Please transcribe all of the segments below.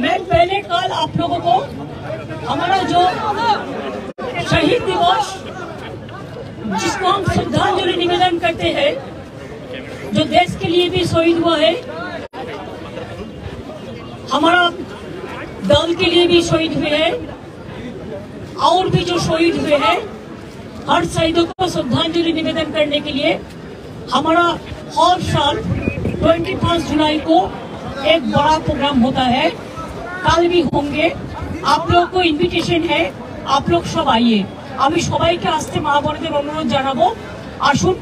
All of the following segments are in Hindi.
मैं पहले कल आप लोगों को हमारा जो शहीद दिवस जिसको हम श्रद्धांजलि निवेदन करते हैं, जो देश के लिए भी शहीद हुआ है, हमारा दल के लिए भी शहीद हुए हैं और भी जो शहीद हुए हैं, हर शहीदों को श्रद्धांजलि निवेदन करने के लिए हमारा हर साल 21 जुलाई को एक बड़ा प्रोग्राम होता है। कल भी होंगे। आप लोग को इनविटेशन है, आप लोग सब आइए। আমি সবাইকে আসতে মা বোনদের অনুরোধ জানাবো, আসুন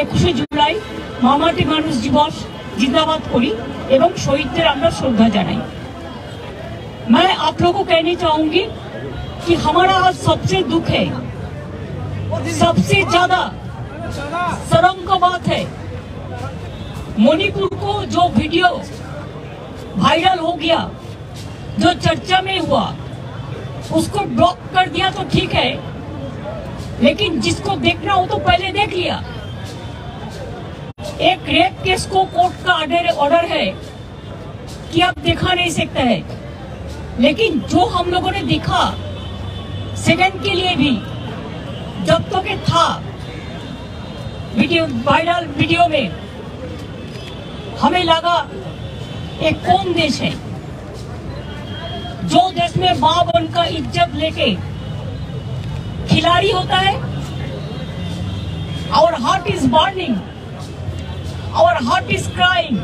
21শে জুলাই মহামাটি মানুষ দিবস जिंदाबाद করি এবং শহীদদের আমরা শ্রদ্ধা জানাই। मैं आप लोग को कहना चाहूंगी कि हमारा आज सबसे दुख है, सबसे ज्यादा शर्म का बात है। मणिपुर को जो वीडियो वायरल हो गया, जो चर्चा में हुआ, उसको ब्लॉक कर दिया तो ठीक है, लेकिन जिसको देखना हो तो पहले देख लिया। एक रेप केस को कोर्ट का ऑर्डर है कि आप देखा नहीं सकता है, लेकिन जो हम लोगों ने देखा सेकंड के लिए भी, जब तक था वीडियो वायरल वीडियो में, हमें लगा एक कौन देश है जो देश में माँ बहन का इज्जत लेके खिलाड़ी होता है। Our heart is burning, our heart is crying.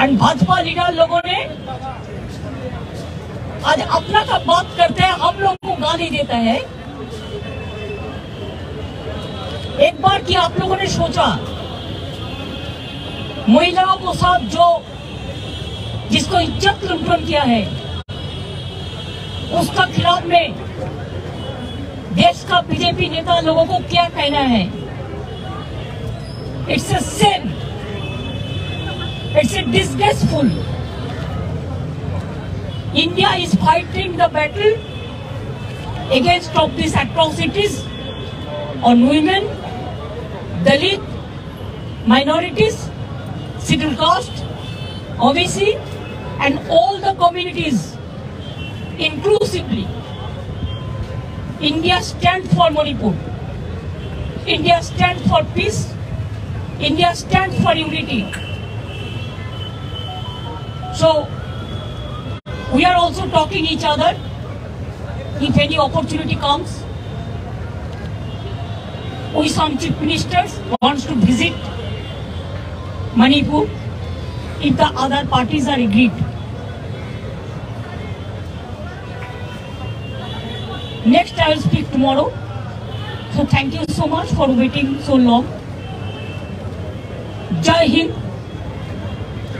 And Bhajpa leader लोगों ने आज अपना का बात करते हैं, हम लोग को गाली देता है। एक बार कि आप लोगों ने सोचा महिलाओं को साथ जो जिसको इज्जत लुंठन किया है उसका खिलाफ में देश का बीजेपी नेता लोगों को क्या कहना है। It's a sin, it's a disgraceful. India is fighting the battle against of this atrocities on women, Dalit, minorities, schedule caste, OBC and all the communities inclusively. India stands for Manipur. India stands for peace. India stands for unity. So we are also talking each other. If any opportunity comes, we some chief ministers wants to visit Manipur if the other parties are agreed. Next I will speak tomorrow. So thank you so much for waiting so long. Jai Hind,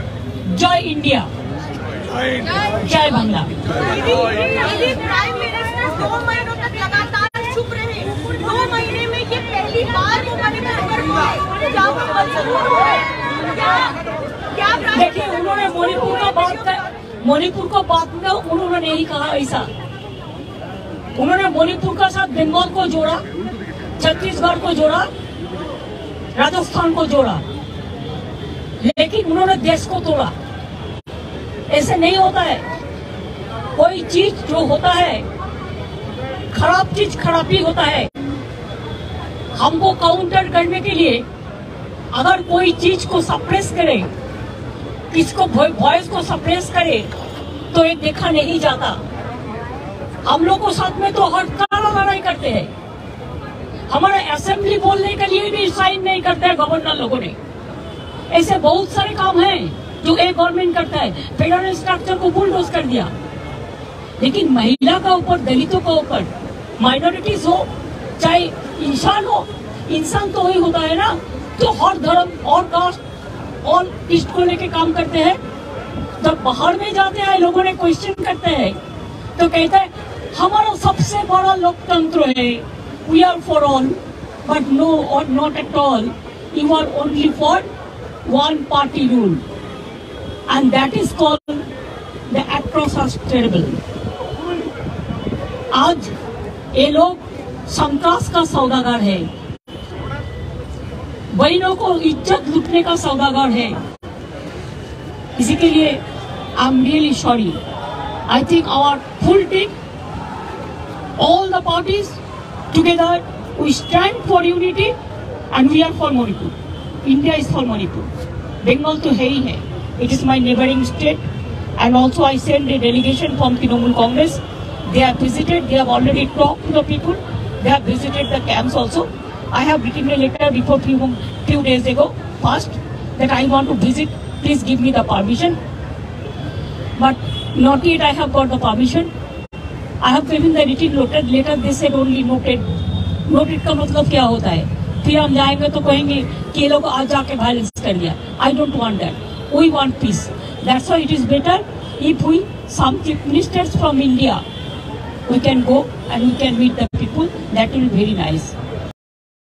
Jai India, Jai Bangla. Prime Minister 2 महीनों तक लगातार चुप रहे। 2 महीने में ये पहली बार देखिए उन्होंने मणिपुर का बात में उन्होंने नहीं कहा ऐसा। उन्होंने मणिपुर का साथ बंगाल को जोड़ा, छत्तीसगढ़ को जोड़ा, राजस्थान को जोड़ा, लेकिन उन्होंने देश को तोड़ा। ऐसे नहीं होता है। कोई चीज जो होता है, खराब चीज खराब ही होता है। हमको काउंटर करने के लिए अगर कोई चीज को सप्रेस करे, किसको वॉइस को सप्रेस करे, तो ये देखा नहीं जाता। हम लोगों के साथ में तो हर तरह लड़ाई करते हैं। हमारा असेंबली बोलने के लिए भी साइन नहीं करते हैं गवर्नर लोगों ने। ऐसे बहुत सारे काम हैं जो एक गवर्नमेंट करता है। फेडरल स्ट्रक्चर को बुलडोज कर दिया, लेकिन महिला का ऊपर, दलितों का ऊपर, माइनॉरिटीज हो चाहे इंसान हो, इंसान तो वही होता है ना, तो हर धर्म और कास्ट और इष्ट को लेके काम करते हैं। जब बाहर में जाते हैं लोगों ने क्वेश्चन करते हैं तो कहते हैं हमारा सबसे बड़ा लोकतंत्र है, we are for all, but no और not at all, you are only for one party rule and that is called the atrocities terrible. आज ये लोग संकास का सौदागर है, बहनों को इज्जत लूटने का सौदागर है। इसी के लिए I'm really sorry. I think our full team, all the parties together, we stand for unity and we are for Manipur. India is for Manipur. Bengal to hai hai. It is my neighboring state, and also I sent a delegation from Trinamul Congress. They have visited. They have already talked to the people. They have visited the camps also. I have written a letter before few days ago, past, that I want to visit. Please give me the permission. But not yet I have got the permission. I have given the written letter. They said only noted. Noted का मतलब क्या होता है? फिर हम जाएंगे तो कहेंगे कि ये लोग आज जाके violence कर लिया. I don't want that. We want peace. That's why it is better if we, some chief ministers from India, we can go and we can meet the people. That will be very nice.